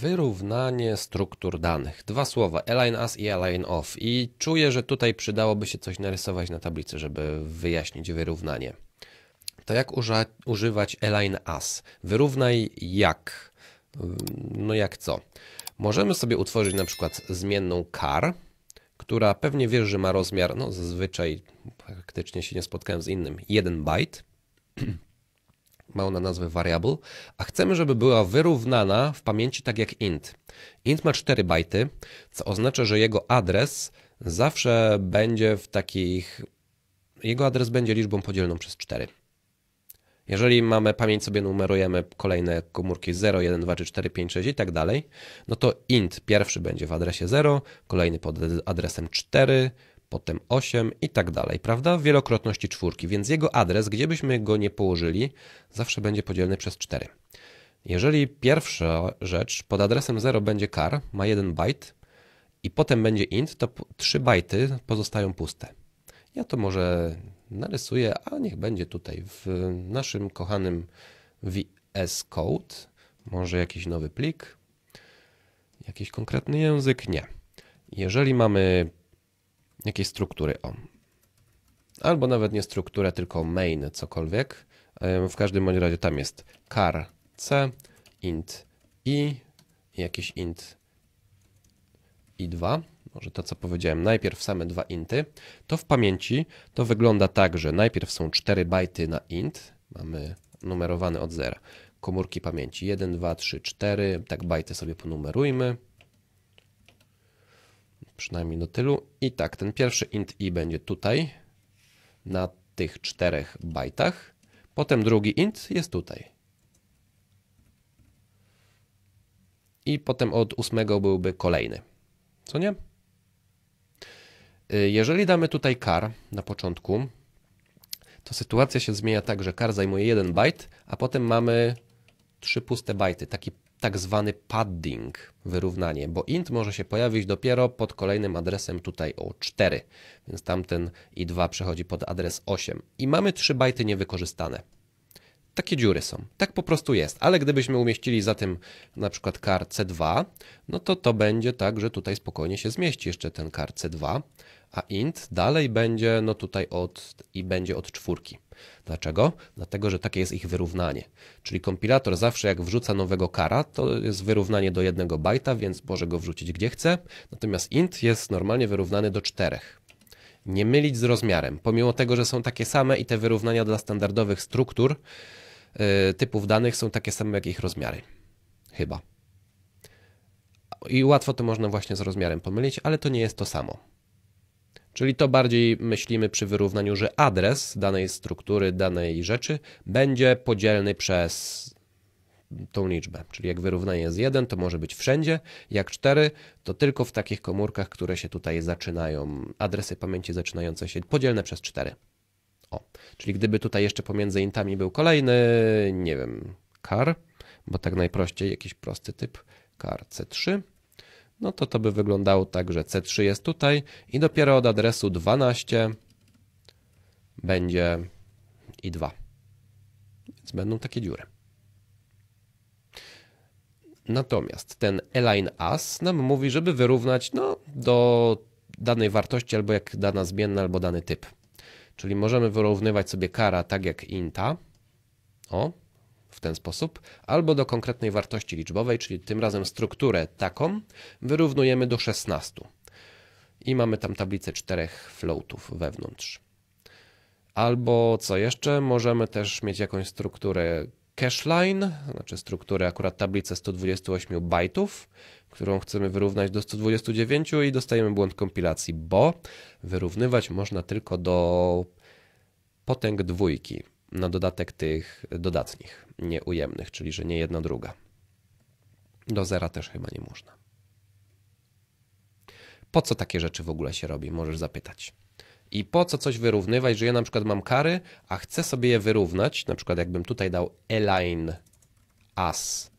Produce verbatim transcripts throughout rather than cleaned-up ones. Wyrównanie struktur danych. Dwa słowa, alignas i alignof. I czuję, że tutaj przydałoby się coś narysować na tablicy, żeby wyjaśnić wyrównanie. To jak używać alignas? Wyrównaj jak? No jak co? Możemy sobie utworzyć na przykład zmienną char, która pewnie wiesz, że ma rozmiar, no zazwyczaj praktycznie się nie spotkałem z innym, jeden bajt. Ma ona nazwę variable, a chcemy, żeby była wyrównana w pamięci tak jak int. Int ma cztery bajty, co oznacza, że jego adres zawsze będzie w takich... Jego adres będzie liczbą podzielną przez cztery. Jeżeli mamy pamięć, sobie numerujemy kolejne komórki zero, jeden, dwa, trzy, cztery, pięć, sześć i tak dalej, no to int pierwszy będzie w adresie zero, kolejny pod adresem cztery, potem osiem i tak dalej, prawda? W wielokrotności czwórki, więc jego adres, gdzie byśmy go nie położyli, zawsze będzie podzielny przez cztery. Jeżeli pierwsza rzecz pod adresem zero będzie char, ma jeden bajt i potem będzie int, to trzy bajty pozostają puste. Ja to może narysuję, a niech będzie tutaj w naszym kochanym V S Code. Może jakiś nowy plik, jakiś konkretny język? Nie. Jeżeli mamy jakieś struktury, o. Albo nawet nie strukturę, tylko main, cokolwiek. W każdym bądź razie tam jest char c, int i, jakiś int i dwa. Może to, co powiedziałem, najpierw same dwa inty. To w pamięci to wygląda tak, że najpierw są cztery bajty na int. Mamy numerowane od zera. Komórki pamięci jeden, dwa, trzy, cztery. Tak bajty sobie ponumerujmy. Przynajmniej do tylu. I tak, ten pierwszy int i będzie tutaj, na tych czterech bajtach. Potem drugi int jest tutaj. I potem od ósmego byłby kolejny. Co nie? Jeżeli damy tutaj char na początku, to sytuacja się zmienia tak, że char zajmuje jeden bajt, a potem mamy trzy puste bajty. Taki tak zwany padding, wyrównanie, bo int może się pojawić dopiero pod kolejnym adresem tutaj o cztery, więc tamten i dwa przechodzi pod adres osiem i mamy trzy bajty niewykorzystane. Takie dziury są, tak po prostu jest, ale gdybyśmy umieścili za tym na przykład char C dwa, no to to będzie tak, że tutaj spokojnie się zmieści jeszcze ten char C dwa, a int dalej będzie, no tutaj od i będzie od czwórki. Dlaczego? Dlatego, że takie jest ich wyrównanie. Czyli kompilator zawsze jak wrzuca nowego chara, to jest wyrównanie do jednego bajta, więc może go wrzucić gdzie chce, natomiast int jest normalnie wyrównany do czterech. Nie mylić z rozmiarem, pomimo tego, że są takie same i te wyrównania dla standardowych struktur, typów danych są takie same jak ich rozmiary. Chyba. I łatwo to można właśnie z rozmiarem pomylić, ale to nie jest to samo. Czyli to bardziej myślimy przy wyrównaniu, że adres danej struktury, danej rzeczy będzie podzielny przez tą liczbę. Czyli jak wyrównanie jest jeden, to może być wszędzie, jak cztery, to tylko w takich komórkach, które się tutaj zaczynają, adresy pamięci zaczynające się podzielne przez cztery. O, czyli gdyby tutaj jeszcze pomiędzy intami był kolejny, nie wiem, char, bo tak najprościej jakiś prosty typ, char C trzy, no to to by wyglądało tak, że C trzy jest tutaj i dopiero od adresu dwanaście będzie i dwa. Więc będą takie dziury. Natomiast ten alignas nam mówi, żeby wyrównać no, do danej wartości albo jak dana zmienna, albo dany typ. Czyli możemy wyrównywać sobie chara tak jak inta, o, w ten sposób, albo do konkretnej wartości liczbowej, czyli tym razem strukturę taką wyrównujemy do szesnastu. I mamy tam tablicę czterech floatów wewnątrz. Albo co jeszcze, możemy też mieć jakąś strukturę cache line, znaczy strukturę akurat tablicę sto dwadzieścia osiem bajtów, którą chcemy wyrównać do stu dwudziestu dziewięciu i dostajemy błąd kompilacji, bo wyrównywać można tylko do potęg dwójki, na dodatek tych dodatnich, nieujemnych, czyli że nie jedna druga. Do zera też chyba nie można. Po co takie rzeczy w ogóle się robi? Możesz zapytać. I po co coś wyrównywać, że ja na przykład mam chary, a chcę sobie je wyrównać, na przykład jakbym tutaj dał align as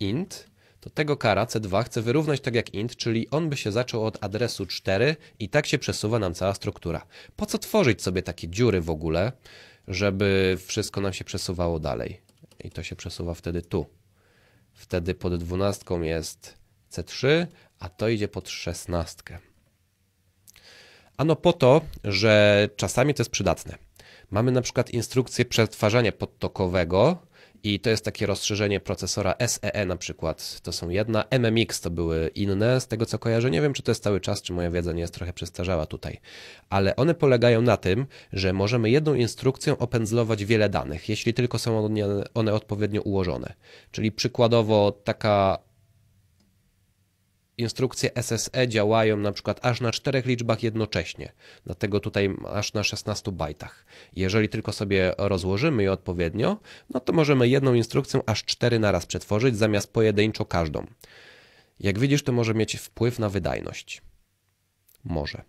int, to tego chara C dwa chcę wyrównać tak jak int, czyli on by się zaczął od adresu cztery i tak się przesuwa nam cała struktura. Po co tworzyć sobie takie dziury w ogóle, żeby wszystko nam się przesuwało dalej? I to się przesuwa wtedy tu. wtedy pod dwunastką jest C trzy, a to idzie pod szesnastkę. Ano po to, że czasami to jest przydatne. Mamy na przykład instrukcję przetwarzania podtokowego i to jest takie rozszerzenie procesora S S E na przykład, to są jedna, M M X to były inne, z tego co kojarzę, nie wiem czy to jest cały czas, czy moja wiedza nie jest trochę przestarzała tutaj, ale one polegają na tym, że możemy jedną instrukcją opędzlować wiele danych, jeśli tylko są one odpowiednio ułożone, czyli przykładowo taka instrukcje S S E działają na przykład aż na czterech liczbach jednocześnie, dlatego tutaj aż na szesnastu bajtach. Jeżeli tylko sobie rozłożymy je odpowiednio, no to możemy jedną instrukcją aż cztery naraz przetworzyć zamiast pojedynczo każdą. Jak widzisz, to może mieć wpływ na wydajność. Może.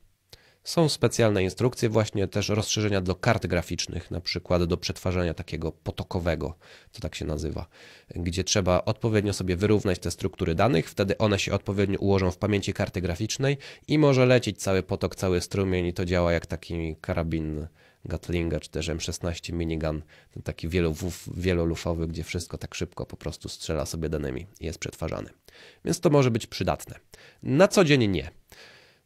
Są specjalne instrukcje, właśnie też rozszerzenia do kart graficznych, na przykład do przetwarzania takiego potokowego, to tak się nazywa, gdzie trzeba odpowiednio sobie wyrównać te struktury danych, wtedy one się odpowiednio ułożą w pamięci karty graficznej i może lecieć cały potok, cały strumień i to działa jak taki karabin Gatlinga czy też M szesnaście minigun, ten taki wielolufowy, gdzie wszystko tak szybko po prostu strzela sobie danymi i jest przetwarzane. Więc to może być przydatne. Na co dzień nie.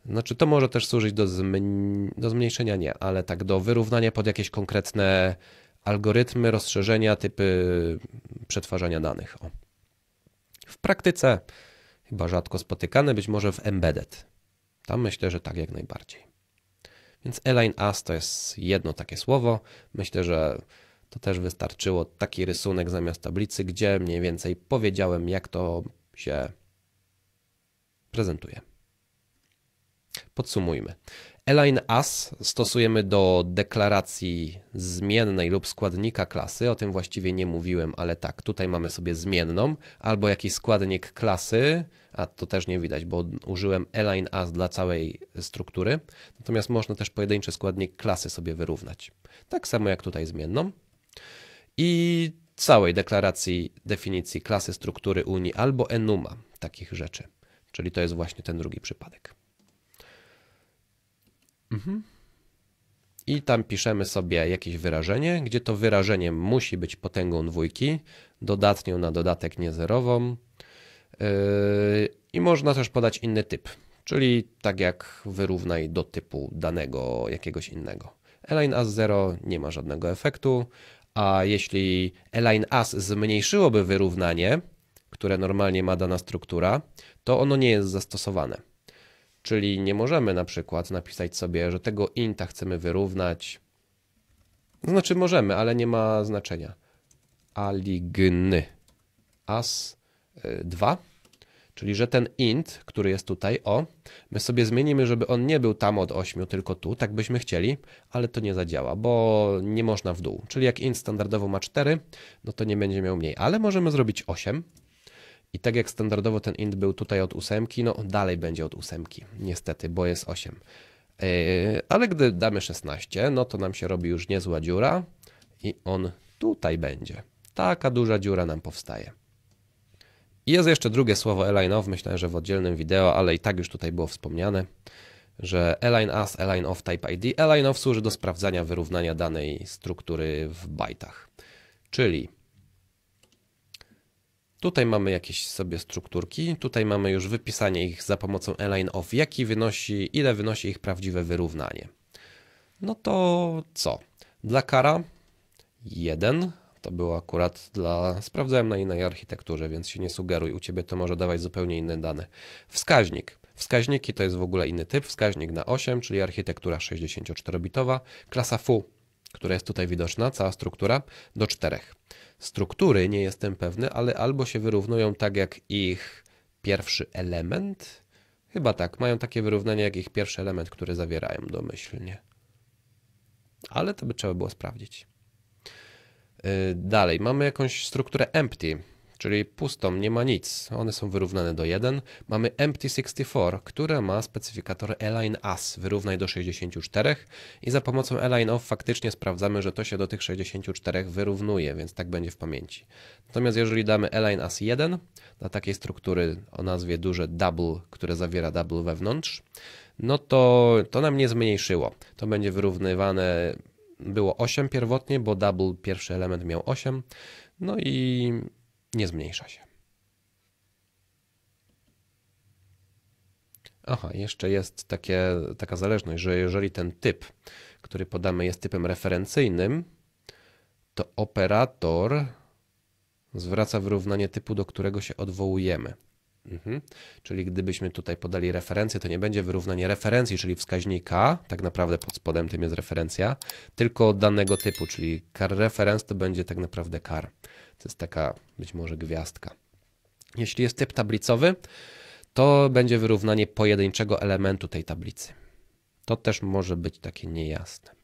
Znaczy to może też służyć do, zmn... do zmniejszenia, nie, ale tak do wyrównania pod jakieś konkretne algorytmy, rozszerzenia, typy przetwarzania danych. O. W praktyce chyba rzadko spotykane, być może w embedded. Tam myślę, że tak jak najbardziej. Więc alignas to jest jedno takie słowo. Myślę, że to też wystarczyło taki rysunek zamiast tablicy, gdzie mniej więcej powiedziałem, jak to się prezentuje. Podsumujmy. Alignas stosujemy do deklaracji zmiennej lub składnika klasy, o tym właściwie nie mówiłem, ale tak, tutaj mamy sobie zmienną albo jakiś składnik klasy, a to też nie widać, bo użyłem alignas dla całej struktury, natomiast można też pojedynczy składnik klasy sobie wyrównać, tak samo jak tutaj zmienną i całej deklaracji definicji klasy, struktury unii albo enuma takich rzeczy, czyli to jest właśnie ten drugi przypadek. Mhm. I tam piszemy sobie jakieś wyrażenie, gdzie to wyrażenie musi być potęgą dwójki, dodatnią na dodatek niezerową yy, i można też podać inny typ, czyli tak jak wyrównaj do typu danego jakiegoś innego. Alignas zero nie ma żadnego efektu, a jeśli alignas zmniejszyłoby wyrównanie, które normalnie ma dana struktura, to ono nie jest zastosowane. Czyli nie możemy na przykład napisać sobie, że tego inta chcemy wyrównać. Znaczy możemy, ale nie ma znaczenia. alignas dwa. Czyli że ten int, który jest tutaj, o, my sobie zmienimy, żeby on nie był tam od ośmiu, tylko tu, tak byśmy chcieli, ale to nie zadziała, bo nie można w dół. Czyli jak int standardowo ma cztery, no to nie będzie miał mniej, ale możemy zrobić osiem. I tak jak standardowo ten int był tutaj od ósemki, no dalej będzie od ósemki, niestety, bo jest osiem. Yy, ale gdy damy szesnaście, no to nam się robi już niezła dziura i on tutaj będzie. Taka duża dziura nam powstaje. I jest jeszcze drugie słowo alignof, myślałem, że w oddzielnym wideo, ale i tak już tutaj było wspomniane, że alignas, alignof, type I D. Alignof służy do sprawdzania wyrównania danej struktury w bajtach, czyli tutaj mamy jakieś sobie strukturki, tutaj mamy już wypisanie ich za pomocą alignof, jaki wynosi, ile wynosi ich prawdziwe wyrównanie. No to co? Dla kara jeden, to było akurat dla, sprawdzałem na innej architekturze, więc się nie sugeruj, u Ciebie to może dawać zupełnie inne dane. Wskaźnik. Wskaźniki to jest w ogóle inny typ, wskaźnik na osiem, czyli architektura sześćdziesięcioczterobitowa, klasa F U, która jest tutaj widoczna, cała struktura, do czterech. Struktury nie jestem pewny, ale albo się wyrównują tak jak ich pierwszy element, chyba tak, mają takie wyrównanie jak ich pierwszy element, który zawierają domyślnie. Ale to by trzeba było sprawdzić. Yy, dalej, mamy jakąś strukturę empty, czyli pustą, nie ma nic, one są wyrównane do jeden. Mamy empty sześćdziesiąt cztery, która ma specyfikator alignas, wyrównaj do sześćdziesięciu czterech i za pomocą alignof faktycznie sprawdzamy, że to się do tych sześćdziesięciu czterech wyrównuje, więc tak będzie w pamięci. Natomiast jeżeli damy alignas jeden dla takiej struktury o nazwie duże double, które zawiera double wewnątrz, no to to nam nie zmniejszyło, to będzie wyrównywane, było osiem pierwotnie, bo double pierwszy element miał osiem, no i nie zmniejsza się. Aha, jeszcze jest takie, taka zależność, że jeżeli ten typ, który podamy, jest typem referencyjnym, to operator zwraca wyrównanie typu, do którego się odwołujemy. Mhm. Czyli gdybyśmy tutaj podali referencję, to nie będzie wyrównanie referencji, czyli wskaźnika, tak naprawdę pod spodem tym jest referencja, tylko danego typu, czyli car reference to będzie tak naprawdę car. To jest taka być może gwiazdka. Jeśli jest typ tablicowy, to będzie wyrównanie pojedynczego elementu tej tablicy. To też może być takie niejasne.